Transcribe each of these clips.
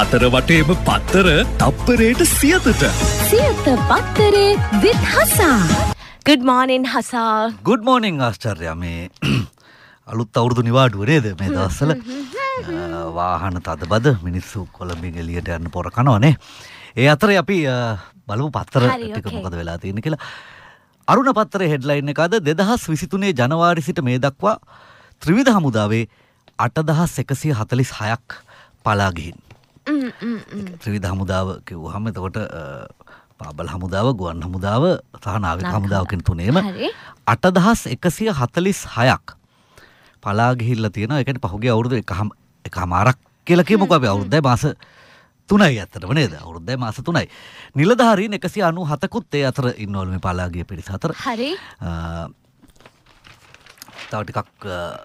හතර වටේම පත්තර තප්පරයට 100ට. 100ට පත්තරේ with හසා. Good morning හසා. Good morning ආශ්චර්යා. මේ අලුත් අවුරුදු නිවාඩුව නේද මේ දවස්වල? වාහන තදබද මිනිස්සු කොළඹින් එළියට යන්න පොර කනවනේ. ඒ අතරේ අපි බලමු පත්තර ටික මොකද වෙලා තියෙන්නේ කියලා. අරුණ පත්තරේ හෙඩ්ලයින් එක අද 2023 ජනවාරි සිට මේ දක්වා ත්‍රිවිධ හමුදාවේ 8146ක් පලා ගිහින්. ත්‍රිවිධ හමුදාව කිව්වහම එතකොට පාබල හමුදාව, ගුවන් හමුදාව සහ නාවික හමුදාව කියන තුනේම 8146ක් පලා ගිහිල්ලා තියෙනවා. ඒ කියන්නේ පහුගිය අවුරුදු එකමාරක් කියලා කියමුකෝ අපි. අවුරුද්දයි මාස 3යි අතරම නේද? අවුරුද්දයි මාස 3යි. නිලධාරීන් 197කුත් ඒ අතර ඉන්නවලු මේ පලා ගිය පිරිස අතර. හරි. තව ටිකක්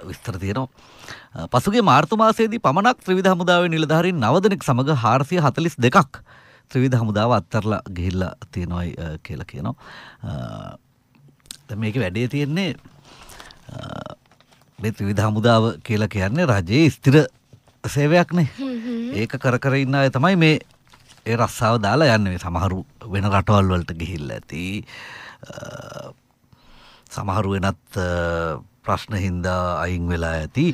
විස්තර තියෙනවා. පසුගිය මාර්තු මාසයේදී පමණක් ත්‍රිවිධ හමුදාවේ නිලධාරීන් 9 දෙනෙක් සමග 442ක් ත්‍රිවිධ හමුදාව අත්තරලා ගිහිල්ලා තියෙනවායි කියලා කියනවා. දැන් මේකේ වැඩේ තියෙන්නේ මේ ත්‍රිවිධ හමුදාව කියලා කියන්නේ රජයේ ස්ථිර සේවයක්නේ. ඒක කර ඉන්න අය තමයි මේ ඒ රස්සාව දාලා යන්නේ. සමහරු වෙන රටවල් වලට ගිහිල්ලා ඇති. සමහරු වෙනත් ප්‍රශ්න හින්දා අයින් වෙලා ඇති.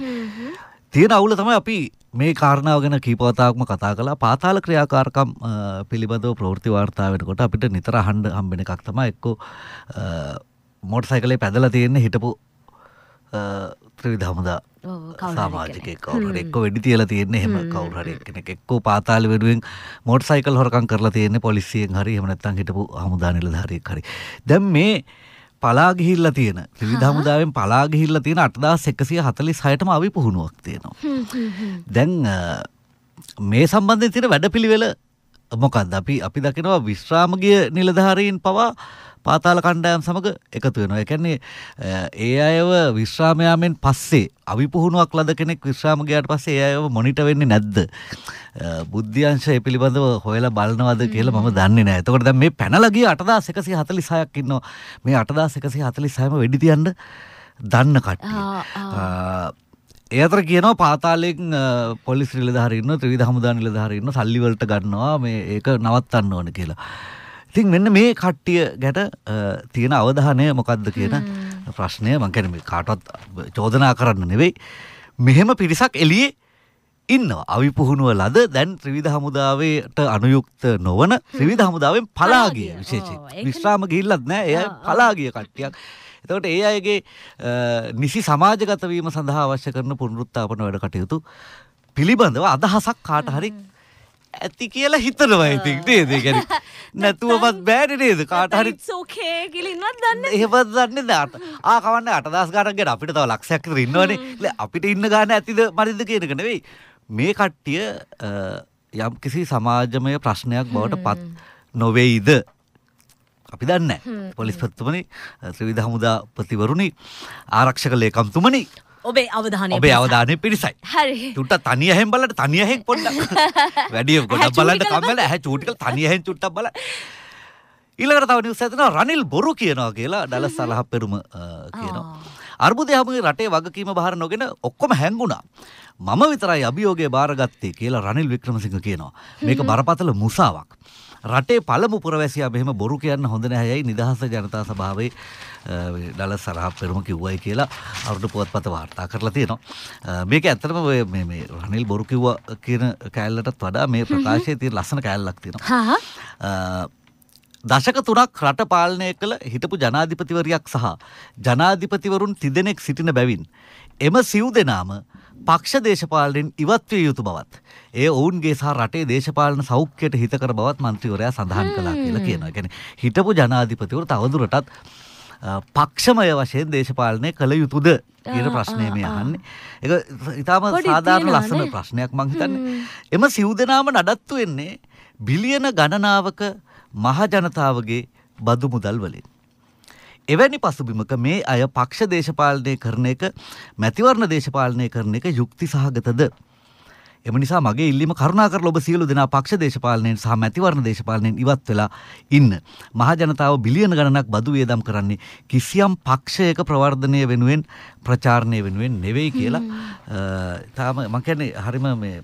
තියෙන අවුල තමයි අපි මේ කාරණාව ගැන කීපවතාවක්ම කතා කළා. පාතාල ක්‍රියාකාරකම් පිළිබඳව ප්‍රවෘත්ති වාර්තා වෙනකොට අපිට නිතර අහන්න හම්බෙන එකක් තමයි එක්කෝ මෝටර් සයිකලේ පැදලා තියෙන හිටපු ත්‍රිවිධ හමුදා සමාජිකයෙක් කවුරු හරි එක්ක වෙඩි තියලා තියෙන එහෙම කවුරු හරි කෙනෙක් එක්කෝ පාතාල වෙනුවෙන් මෝටර් සයිකල් හොරකම් කරලා තියෙන පොලිසියෙන් හරි එහෙම නැත්නම් හිටපු හමුදා නිලධාරියෙක් හරි. දැන් මේ පලා ගිහිල්ලා තියෙන ත්‍රිවිධ හමුදාවෙන් පලා ගිහිල්ලා තියෙන 8146ටම අවි පුහුණුවක් තියෙනවා. දැන් මේ සම්බන්ධයෙන් තියෙන වැඩපිළිවෙල මොකක්ද? අපි දකිනවා විශ්‍රාම ගිය නිලධාරීන් පවා පාතාල කණ්ඩායම් සමග එකතු වෙනවා. ඒ කියන්නේ ඒ අයව විශ්‍රාම යාමෙන් පස්සේ අවි පුහුණුවක් ලද කෙනෙක් විශ්‍රාම ගියාට පස්සේ ඒ අයව මොනිටර් වෙන්නේ නැද්ද? බුද්ධ්‍යංශ ඒ පිළිබඳව හොයලා බලනවද කියලා මම දන්නේ නැහැ. එතකොට දැන් මේ පැනලා ගිය 8146ක් ඉන්නවා. මේ 8146ම වෙඩි තියන්න දන්න කට්ටිය. ඒ අතර කියනවා පාතාලයෙන් පොලිස් නිලධාරීන් ඉන්නවා, ත්‍රිවිධ හමුදා නිලධාරීන් ඉන්නවා, සල්ලි වලට ගන්නවා මේ ඒක නවත්තන්න ඕන කියලා. ඉතින් මෙන්න මේ කට්ටිය ගැට තියෙන අවධානය මොකද්ද කියන ප්‍රශ්නය මම කියන්නේ කාටවත් චෝදනා කරන්න නෙවෙයි. මෙහෙම පිරිසක් එළියේ ඉන්නවා. අවිපුහුණුව ලද දැන් ත්‍රිවිධ හමුදාවට අනුයුක්ත නොවන ත්‍රිවිධ හමුදාවෙන් පලා ගිය විශේෂයෙන් විශ්‍රාම ගිහිල්ලත් නැහැ. එයා පලා ගිය කට්ටියක්. එතකොට ඒ අයගේ නිසි සමාජගත වීම සඳහා අවශ්‍ය කරන පුනරුත්ථාපන වැඩ කටයුතු පිළිබඳව අදහසක් කාට හරි ඇති කියලා හිතනවා. ඉතින් නේද? ඒ කියන්නේ නැතුවවත් බෑනේ නේද? කාට හරි it's okay කියලා ඉන්නවත් දන්නේ. එහෙමවත් දන්නේ නැහැ. කවන්නේ 8000 ගානක් ගැන අපිට තව ලක්ෂයක් විතර ඉන්නවනේ. ඉතින් අපිට ඉන්න ගාන ඇතිද මරිද කියන එක නෙවෙයි. මේ කට්ටිය යම් කිසි සමාජමය ප්‍රශ්නයක් බවට පත් නොවේයිද? අපි දන්නේ නැහැ. පොලිස්පතිතුමනි, ත්‍රිවිධ හමුදාපතිවරුනි, ආරක්ෂක ලේකම්තුමනි, ඔබේ අවධානය පිරිසයි. හරි. චුට්ටක් තනියෙන් බලන්න, තනියෙන් පොඩ්ඩක්. වැඩි පොඩ්ඩක් බලන්න කම්මැල. ඇහැ චූටිකල් තනියෙන් චුට්ටක් බලන්න. ඊළඟට තව නිවුස් එකක් තියෙනවා. රනිල් බොරු කියනවා කියලා ඩලස් සලහපෙරුම කියනවා. අර්බුදය හැමෝගේ රටේ වගකීම බාර නොගෙන ඔක්කොම හැංගුණා. මම විතරයි අභියෝගය බාරගත්තේ කියලා රනිල් වික්‍රමසිංහ කියනවා. මේක බරපතල මුසාවක්. රටේ පළමු පුරවැසියා මෙහෙම බොරු කියන්න හොඳ නැහැයි නිදහස ජනතා සභාවේ ඩලස් සලහපෙරුම කිව්වයි කියලා අරුණ පුවත්පත වාර්තා කරලා තියෙනවා. මේක ඇත්තටම මේ රනිල් බොරු කිව්වා කියන කෑල්ලටත් වඩා මේ ප්‍රකාශයේ තියෙන ලස්සන කෑල්ලක් තියෙනවා. දශක 3ක් රට පාලනය කළ හිටපු ජනාධිපතිවරියක් සහ ජනාධිපතිවරුන් 3 දෙනෙක් සිටින බැවින් එම සිව් දෙනාම පක්ෂ දේශපාලනයෙන් ඉවත් විය යුතු බවත් ඒ ඔවුන්ගේ සහ රටේ දේශපාලන සෞඛ්‍යයට හිතකර බවත් മന്ത്രിවරයා සඳහන් කළා කියලා කියනවා. ඒ කියන්නේ හිටපු ජනාධිපතිවරු තවදුරටත් පක්ෂමය වශයෙන් දේශපාලනය කළ යුතුද කියන ප්‍රශ්නේ මේ අහන්නේ. ඒක ඉතාම සාධාරණ ලස්සන ප්‍රශ්නයක් මම හිතන්නේ. එම සිව් දෙනාම නඩත්තු වෙන්නේ බිලියන ගණනාවක මහ ජනතාවගේ බදු මුදල් වලින්. එවැනි පසුබිමක මේ අය පක්ෂ දේශපාලනය කරන එක, මැතිවරණ දේශපාලනය කරන එක යුක්ති සහගතද? එම නිසා මගේ ඉල්ලීම කරුණාකරලා ඔබ සියලු දෙනා පක්ෂ දේශපාලනයෙන් සහ මැතිවරණ දේශපාලනයෙන් ඉවත් වෙලා ඉන්න. මහ ජනතාව බිලියන ගණනක් බදු වියදම් කරන්නේ කිසියම් පක්ෂයක ප්‍රවර්ධනය වෙනුවෙන්, ප්‍රචාරණය වෙනුවෙන් නෙවෙයි කියලා. තාම මම කියන්නේ හරිම මේ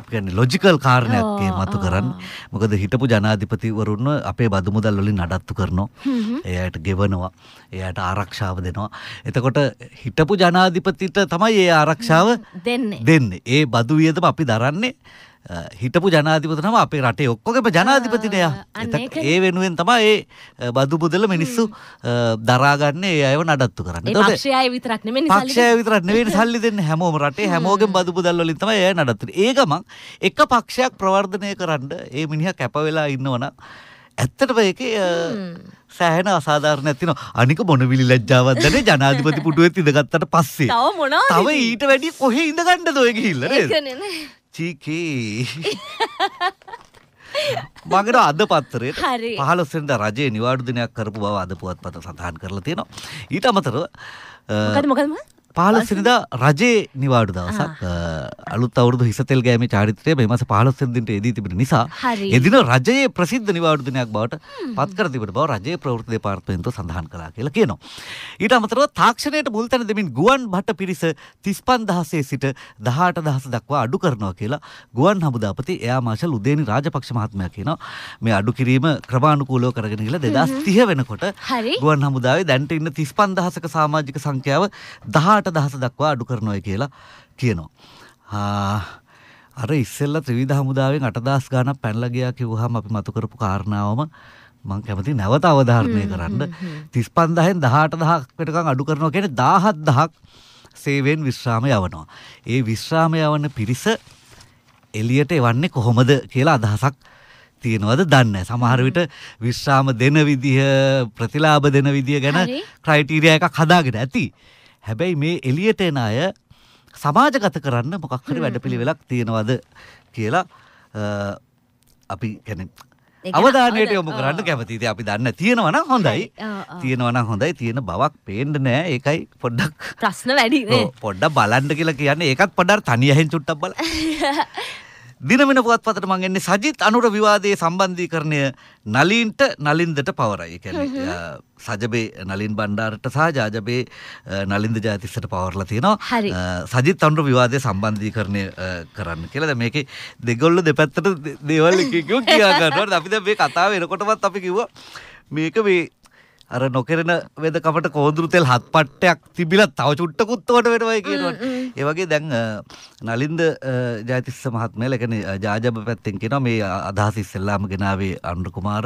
අපකන්නේ ලොජිකල් කාරණයක් මේ මතු කරන්න. මොකද හිටපු ජනාධිපතිවරුන් අපේ බදු මුදල් වලින් නඩත්තු කරනවා. එයාට ගෙවනවා. එයාට ආරක්ෂාව දෙනවා. එතකොට හිටපු ජනාධිපතිට තමයි ඒ ආරක්ෂාව දෙන්නේ. ඒ බදු වියදම අපි දරන්නේ හිටපු ජනාධිපතිනම අපේ රටේ ඔක්කොගේම ජනාධිපතිනේ යා. ඒ වෙනුවෙන් තමයි ඒ බදු මුදල මිනිස්සු දරාගන්නේ ඒ අයව නඩත්තු කරන්නේ. ඒ පක්ෂය විතරක් නෙමෙයි සල්ලි දෙන්නේ හැමෝම රටේ හැමෝගෙම බදු මුදල් වලින් තමයි ඒ නඩත්තු. ඒ ගමන් එක පක්ෂයක් ප්‍රවර්ධනය කරන්න ඒ මිනිහා කැප වෙලා ඉන්නවනම් ඇත්තටම ඒකේ සෑහෙන අසාධාරණයක් තියෙනවා. අනික මොන විලි ලැජ්ජාවක්ද නේ ජනාධිපති පුටුවෙත් ඉඳගත්තට පස්සේ. තව ඊට වැඩි කොහෙ ඉඳගන්නද ඔය ගිහිල්ලා නේද? චීකී මගර අද පත්තරේ 15 වෙනිදා රජයේ නිවාඩු දිනයක් කරපු බව අද පුවත්පත සඳහන් කරලා තියෙනවා. ඊට අමතරව මොකද 15 වෙනිදා රජයේ නිවාඩු දවසක් අලුත් අවුරුදු හිසතෙල් ගෑමේ චාරිත්‍රය මේ මාස 15 වෙනිදාට එදී තිබෙන නිසා එදින රජයේ ප්‍රසිද්ධ නිවාඩු දිනයක් බවට පත් කර තිබෙන බව රජයේ ප්‍රවෘත්ති දෙපාර්තමේන්තුව සඳහන් කළා කියලා කියනවා. ඊට අමතරව තාක්ෂණයට මුල්තැන දෙමින් ගුවන් භට පිරිස 35000 සිට 18000 දක්වා අඩු කරනවා කියලා ගුවන් හමුදාපති එයා මාෂල් උදේනි රාජපක්ෂ මහත්මයා කියනවා. මේ අඩු කිරීම ක්‍රමානුකූලව කරගෙන ගිහලා 2030 වෙනකොට ගුවන් හමුදාවේ දැනට ඉන්න 35000ක සමාජික සංඛ්‍යාව 18000 දක්වා අඩු කරනවා කියලා කියනවා. අර ඉස්සෙල්ලා ත්‍රිවිධ හමුදාවෙන් 8000 ගණන් පැනලා ගියා කිව්වහම අපි මතු කරපු කාරණාවම මම කැමති නැවත අවධාරණය කරන්න. 35000න් 18000ක් වෙනකන් අඩු කරනවා කියන්නේ 17000ක් සේවයෙන් විශ්‍රාම යවනවා. ඒ විශ්‍රාම යවන පිරිස එළියට එවන්නේ කොහොමද කියලා අදහසක් තියෙනවද දන්නේ නැහැ. සමහර විට විශ්‍රාම දෙන විදිහ ප්‍රතිලාභ දෙන විදිහ ගැන ක්‍රයිටීරියා එකක් හදාගෙන ඇති. හැබැයි මේ එළියට එන අය සමාජගත කරන්න මොකක් හරි වැඩපිළිවෙලක් තියෙනවද කියලා අපි කියන්නේ අවධානයට යොමු කරන්න කැමතියි. ඉතින් අපි දන්න තියෙනවා නම් හොඳයි. තියෙන බවක් පේන්නේ නැහැ. ඒකයි පොඩ්ඩක් ප්‍රශ්න වැඩි නේ. පොඩ්ඩක් බලන්න කියලා කියන්නේ. ඒකත් පොඩ්ඩක් තනියෙන් චුට්ටක් බලන්න. දිනවෙන පුවත්පතට මම එන්නේ සජිත් අනුර විවාදයේ සම්බන්ධීකරණය නලින්දට පවරයි. ඒ කියන්නේ සජබේ නලින් බණ්ඩාරට සහ ජාජබේ නලින්ද ජයතිස්සට පවරලා තියෙනවා. සජිත් අනුර විවාදයේ සම්බන්ධීකරණය කරන්න කියලා. දැන් මේකේ දෙගොල්ල දෙපැත්තට දේවල් කිව්වා ගන්නවා. අපි දැන් මේ කතාව එනකොටවත් අපි කිව්වා මේක මේ අර නොකරන වෙදකමට කොඳුරු තෙල් හත් පට්ටයක් තිබිලා තව චුට්ටකුත් උඩට වෙනවයි කියනවනේ. ඒ වගේ දැන් නලින්ද ජයතිස්ස මහත්මයා ඒ කියන්නේ ජාජබ පැත්තෙන් කියනවා මේ අදහස ඉස්සෙල්ලාම ගෙනාවේ අනුර කුමාර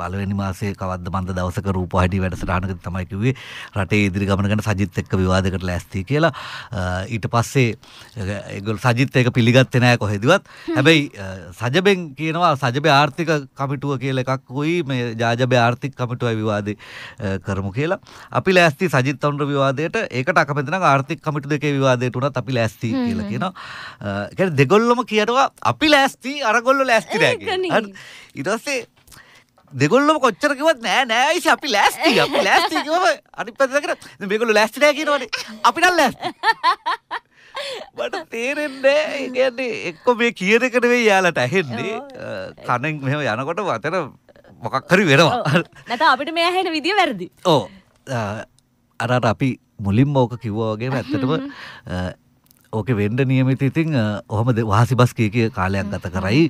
පළවෙනි මාසේ කවද්ද මන්ද දවසක රූපවාහිනී වැඩසටහනකදී තමයි කිව්වේ රටේ ඉදිරි ගමන ගැන සජිත් එක්ක විවාදයකට ලෑස්තියි කියලා. ඊට පස්සේ ඒගොල්ලෝ සජිත් එක පිළිගත්තේ නැහැ කොහෙදවත්. හැබැයි සජබෙන් කියනවා සජබේ ආර්ථික කමිටුව කියලා එකක් උයි මේ ජාජබේ ආර්ථික කමිටුවයි විවාදේ කරමු කියලා. අපි ලෑස්ති සජිත් අනුර විවාදයට ඒකට අකමැති නම් ආර්ථික කමිටු දෙකේ විවාදයට උනත් අපි ලෑස්ති කියලා කියනවා. ඒ කියන්නේ දෙගොල්ලොම කියනවා අපි ලෑස්ති අරගොල්ලෝ ලෑස්ති නැහැ කියලා. හරි. ඊට පස්සේ දෙගොල්ලොම කොච්චර කිව්වත් නෑ ඉතින් අපි ලෑස්ති කිව්වම අනිත් පැත්තට කරා මේගොල්ලෝ ලෑස්ති නැහැ කියනවනේ. අපි නම් ලෑස්ති. මට තේරෙන්නේ ඒ කියන්නේ එක්ක මේ කියන එක නෙවෙයි යාලට ඇහෙන්නේ. කණෙන් මෙහෙම යනකොට වතර මොකක් හරි වෙනවා. නැත්නම් අපිට මේ ඇහෙන විදිය වැරදි. ඔව්. අර අපි මුලින්ම ඕක කිව්වා වගේම ඇත්තටම ඕකේ වෙන්න නියමිත ඉතින් ඔහම වාසිබස් කී කාලයක් ගත කරයි.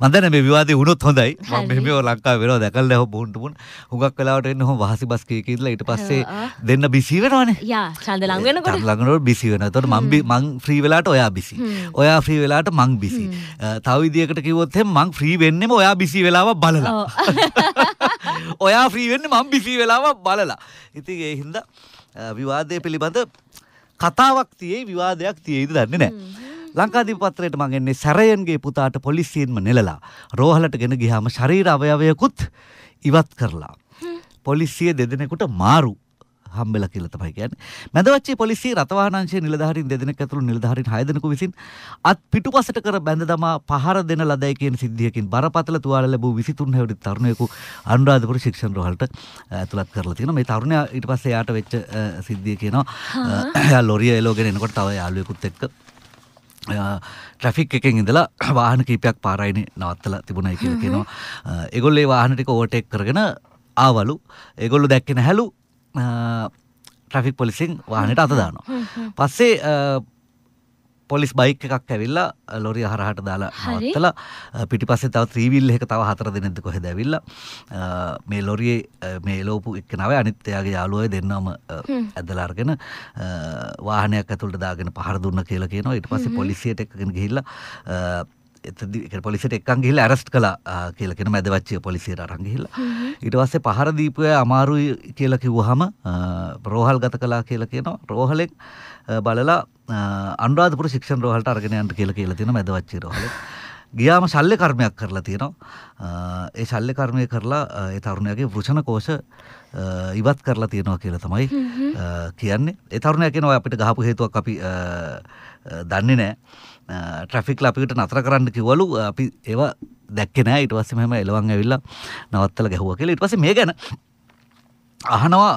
මම දැන මේ විවාදේ වුණොත් හොඳයි. මම මෙහෙම ලංකාවේ වෙනවා දැකලා හො බොන්න පුන. හුඟක් වෙලාවට එන්නේ ඔහම වාසිබස් කී කියලා ඊට පස්සේ දෙන්න බිසි වෙනවනේ. යා ඡන්ද ලඟ වෙනකොට. ඡන්ද ලඟනකොට බිසි වෙනවා. එතකොට මං ෆ්‍රී වෙලාවට ඔයා බිසි. ඔයා ෆ්‍රී වෙලාවට මං බිසි. තව විදියකට කිව්වොත් එහෙනම් මං ෆ්‍රී වෙන්නෙම ඔයා බිසි වෙලාව බලලා. ඔයා ෆ්‍රී වෙන්නේ මං බිසි වෙලාව බලලා. ඉතින් ඒ හින්දා විවාදයේ පිළිබඳ කතාවක් තියෙයි විවාදයක් තියෙයිද දන්නේ නැහැ. ලංකාදීප පත්‍රයට මම එන්නේ සැරයන්ගේ පුතාට පොලිසියෙන්ම නෙලලා රෝහලට ගෙන ගියාම ශරීර අවයවයකුත් ඉවත් කරලා පොලිසිය දෙදෙනෙකුට මාරු හම්බෙලා කියලා තමයි කියන්නේ. මැදවච්චේ පොලිසිය රථවාහන අංශයේ නිලධාරීන් දෙදෙනෙක් ඇතුළු නිලධාරීන් 6 දෙනෙකු විසින් අත් පිටුපසට කර බැඳ දමා පහර දෙන ලදයි කියන සිද්ධියකින් බරපතල තුවාල ලැබූ 23 හැවිරි තරුණයෙකු අනුරාධපුර ශික්ෂණ රෝහලට ඇතුළත් කරලා තියෙනවා. මේ තරුණයා ඊට පස්සේ යාට වෙච්ච සිද්ධිය කියනවා. එයා ලොරිය එලෝගෙන එනකොට තව යාළුවෙකුත් එක්ක ට්‍රැෆික් එකෙන් ඉඳලා වාහන කීපයක් පාරයිනේ නවත්තලා තිබුණයි කියලා කියනවා. ඒගොල්ලෝ ඒ වාහන ටික ඕවර්ටේක් කරගෙන ආවලු. ඒගොල්ලෝ දැක්කේ නැහැලු. ට්‍රැෆික් පොලිසියෙන් වාහනට අත දානවා. පස්සේ පොලිස් බයික් එකක් ඇවිල්ලා ලොරිය හරහාට දාලා නවත්තලා පිටිපස්සේ තව 3 wheel එක තව 4 දෙනෙක්ද කොහෙද ඇවිල්ලා මේ ලොරියේ මේ එළවපු එක්කනව අනිත් එයාගේ යාළුවෝ දෙන්නම ඇදලා අරගෙන වාහනයක් ඇතුළට දාගෙන පහර දුන්නා කියලා කියනවා. ඊට පස්සේ පොලිසියට එක්කගෙන ගිහිල්ලා පොලිසියට එක්කන් ගිහිල්ලා ඇරෙස්ට් කළා කියලා කියන මැදවච්චිය පොලිසියට අරන් ගිහිල්ලා ඊට පස්සේ පහර දීපුවා අමාරුයි කියලා කිව්වහම රෝහල් ගත කළා කියලා කියනවා. රෝහලෙන් බලලා අනුරාධපුර ශික්ෂණ රෝහලට අරගෙන යන්න කියලා තියෙනවා මැදවච්චිය රෝහලේ. ගියාම ශල්‍ය කර්මයක් කරලා තියෙනවා. ඒ ශල්‍ය කර්මය කරලා ඒ තරුණයාගේ වෘෂණ කෝෂ ඉවත් කරලා තියෙනවා කියලා තමයි කියන්නේ. ඒ තරුණයා කියනවා අපිට ගහපු හේතුවක් අපි දන්නේ නැහැ. ට්‍රැෆික් ලපිකට නතර කරන්න කිව්වලු අපි ඒව දැක්කේ නෑ. ඊට පස්සේ මම එළවන් ඇවිල්ලා නවත්තලා ගැහුවා කියලා. ඊට පස්සේ මේ ගැන අහනවා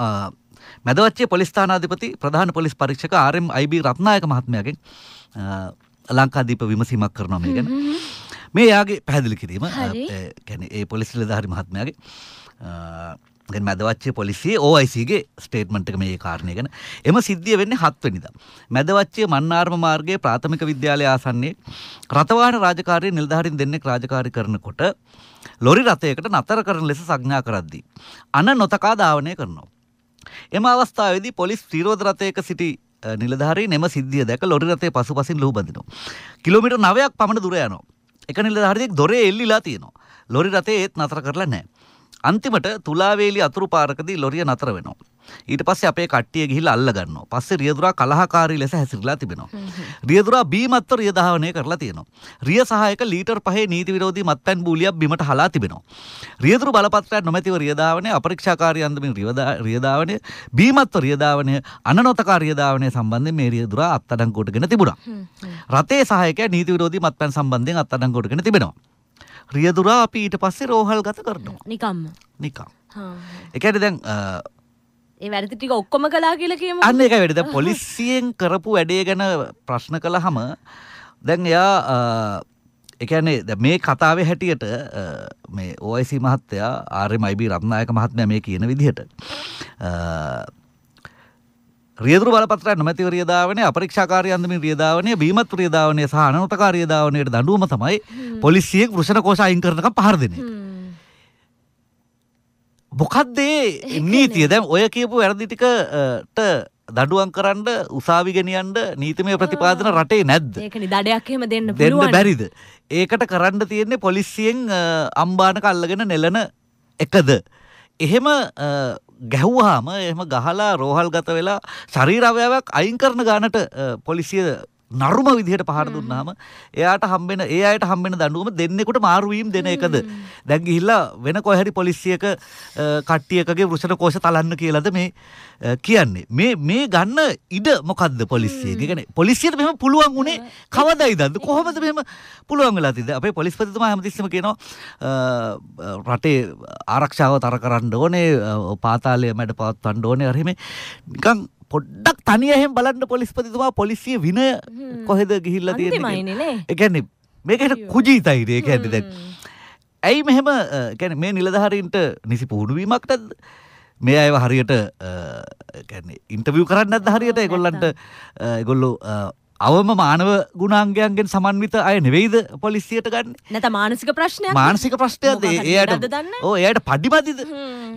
මැදවච්චිය පොලිස් ස්ථානාධිපති ප්‍රධාන පොලිස් පරීක්ෂක RMIB රත්නායක මහත්මයාගෙන් ලංකාදීප විමසීමක් කරනවා මේ ගැන. මේ යාගේ පැහැදිලි කිරීම يعني ඒ පොලිස් නිලධාරි මහත්මයාගේ දැන් මැදවච්චිය පොලිසිය OIC ගේ ස්ටේට්මන්ට් එක මේ කාරණේ ගැන. එම සිද්ධිය වෙන්නේ 7 වෙනිදා. මැදවච්චිය මන්නාරම මාර්ගයේ ප්‍රාථමික විද්‍යාලය ආසන්නයේ රථවාහන රාජකාරිය නිලධාරීන් දෙන්නෙක් රාජකාරී කරනකොට ලොරි රථයකට නතර කරන ලෙස සංඥා කරද්දී අන නොතකා ධාවනය කරනවා. එම අවස්ථාවේදී පොලිස් විරෝධ රථයක සිටි නිලධාරීන් එම සිද්ධිය දැක ලොරි රථය පසුපසින් ලුහු බඳිනවා. කිලෝමීටර් 9ක් පමණ දුර යනවා. එක නිලධාරියෙක් දොරේ එල්ලිලා තියෙනවා. ලොරි රථය ඒත් නතර කරලා නැහැ. අන්තිමට තුලාවේලි අතුරු පාරකදී ලොරිය නතර වෙනවා. ඊට පස්සේ අපේ කට්ටිය ගිහිල්ලා අල්ල ගන්නවා. පස්සේ රියදුරා කලහකාරී ලෙස හැසිරලා තිබෙනවා. රියදුරා බීමත්ව රිය දහවණය කරලා තියෙනවා. රිය සහායක ලීටර් 5 නීති විරෝධී මත්පැන් බූලියක් බිමට හලා තිබෙනවා. රියදුරු බලපත්‍රයක් නොමැතිව රිය දහවණය, අපරීක්ෂාකාරී අන්දමින් රිය දහවණය, බීමත්ව රිය දහවණය, අනනොතකා රිය දහවණය සම්බන්ධයෙන් මේ රියදුරා අත්අඩංගුවටගෙන තිබුණා. රතේ සහායකයා නීති විරෝධී මත්පැන් සම්බන්ධයෙන් අත්අඩංගුවටගෙන තිබෙනවා. රියදුරා අපි ඊට පස්සේ රෝහල් ගත කරනවා. නිකම්ම. හා. ඒ කියන්නේ දැන් ඒ වැඩේ ටික ඔක්කොම කළා කියලා කියමු. අන්න ඒකයි වැඩේ. දැන් පොලිසියෙන් කරපු වැඩේ ගැන ප්‍රශ්න කළාම දැන් එයා ඒ කියන්නේ දැන් මේ කතාවේ හැටියට මේ OIC මහත්තයා RMIB රත්නායක මහත්මයා මේ කියන විදිහට රියදුරු බලපත්‍රය නොමැතිව රිය දාවණය, අපරීක්ෂාකාරී අන්දමින් රිය දාවණය, බීමත් රිය දාවණය සහ අනනොතකාරී දාවණයට දඬුවම තමයි පොලිසියෙන් වෘෂණ කෝෂ අයින් කරනකම් පහර දෙන එක. මොකද්ද මේ නීතිය? දැන් ඔය කියපු වැරදි ටිකට දඬුවම් කරන්න, උසාවි ගෙනියන්න නීතිමය ප්‍රතිපාදන රටේ නැද්ද? ඒක නිදඩයක් එහෙම දෙන්න පුළුවන්. දෙන්න බැරිද? ඒකට කරන්න තියෙන්නේ පොලිසියෙන් අම්බානක අල්ලගෙන නෙලන එකද? එහෙම ගැහුවාම එහෙම ගහලා රෝහල් ගත වෙලා ශරීර අවයවයක් අයින් කරන ගානට පොලිසිය නරුම විදිහට පහර දුන්නාම එයාට හම්බෙන ඒ අයට හම්බෙන දඬුවම දෙන්නෙකුට මාරු වීම දෙන එකද? දැන් ගිහිල්ලා වෙන කොහේ හරි පොලිසියක කට්ටියකගේ වෘෂණ කෝෂ තලන්න කියලාද මේ කියන්නේ? මේ ගන්න ඉඩ මොකද්ද පොලිසියේ? ඒ කියන්නේ පොලිසියට මෙහෙම පුළුවන් උනේ කවදායිද? කොහොමද මෙහෙම පුළුවන් වෙලා තියෙන්නේ? අපේ පොලිස්පතිතුමා හැමතිස්සෙම කියනවා රටේ ආරක්ෂාව තර කරන්න ඕනේ, පාතාලය මැඩ පවත්වන්න ඕනේ. හරි මේ නිකන් පොඩ්ඩක් තනිය එහෙම බලන්න පොලිස්පතිතුමා පොලිසිය විනය කොහෙද ගිහිල්ලා තියෙන්නේ? ඒ කියන්නේ මේකට කුජීතයි. ඒ කියන්නේ දැන් ඇයි මෙහෙම කියන්නේ මේ නිලධාරීන්ට නිසි පුහුණු වීමක් නැද්ද? මේ අයව හරියට කියන්නේ ඉන්ටර්විව් කරන්නේ නැද්ද හරියට? ඒගොල්ලන්ට ඒගොල්ලෝ අවම මානව ගුණාංගයන්ගෙන් සමන්විත අය නෙවෙයිද පොලිසියට ගන්න? නැත්නම් මානසික ප්‍රශ්නයක්. මානසික ප්‍රශ්නයක්ද? එයාට පඩිමදිද?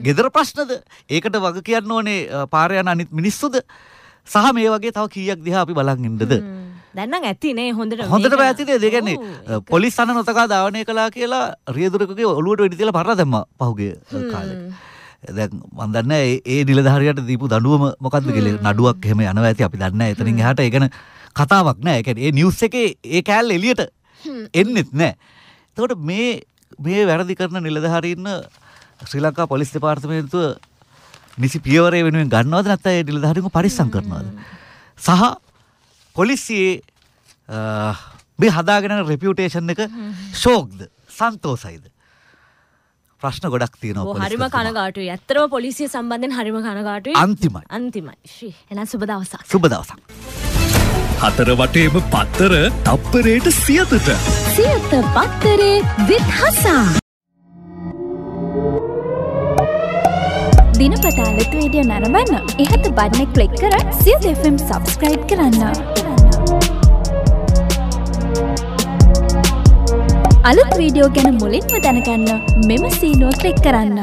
ගෙදර ප්‍රශ්නද? ඒකට වග කියන්න ඕනේ පාරේ යන අනිත් මිනිස්සුද? සහ මේ වගේ තව කීයක් දිහා අපි බලන් ඉන්නද? දැන් නම් ඇතිනේ හොඳටම ඇතිනේ. ඒ කියන්නේ පොලිස් අන නොතකා ධාවනය කළා කියලා රියදුරකගේ ඔළුවට වෙඩි තියලා පරලා දැම්මා පහුගිය කාලේ. දැන් මම දන්නේ ඒ නිලධාරියට දීපු දඬුවම මොකද්ද කියලා. නඩුවක් එහෙම යනවා ඇති අපි දන්නේ නැහැ. එතනින් එහාට ඒ ගැන කතාවක් නෑ. ඒ කියන්නේ ඒ නිවුස් එකේ ඒ කෑල්ල එළියට එන්නෙත් නෑ. එතකොට මේ වැරදි කරන නිලධාරීන් ශ්‍රී ලංකා පොලිස් දෙපාර්තමේන්තුව නිසි පියවරේ වෙනුවෙන් ගන්නවද නැත්නම් ඒ නිලධාරීන්ව පරිස්සම් කරනවද? සහ පොලිසියේ මේ හදාගෙන යන රෙපියුටේෂන් එක ෂෝක්ද? සන්තෝසයිද? ප්‍රශ්න ගොඩක් තියෙනවා. හරිම කනගාටුයි. ඇත්තටම පොලිසිය සම්බන්ධයෙන් හරිම කනගාටුයි. අන්තිමයි. එහෙනම් සුබ දවසක්. සුබ දවසක්. 4 වටේම පත්තර තප්පරයට 100ට. 100 පත්තරේ with හසා. දිනපතා ලිත් වීඩියෝ නරඹන්න ඉහත බටන් එක ක්ලික් කර 100 FM subscribe කරන්න. අලුත් වීඩියෝ ගැන මුලින්ම දැනගන්න මෙම සීනුව ක්ලික් කරන්න.